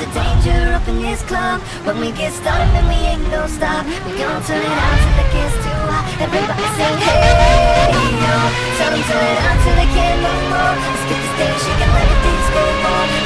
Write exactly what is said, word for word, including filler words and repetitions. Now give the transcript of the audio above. There's a danger up in this club. When we get started, then we ain't gon' stop. We gon' turn it on till it gets too hot. Everybody say hey, yo. Tell them turn it on till they can't no more. Let's get the stage shaking, let it things go on.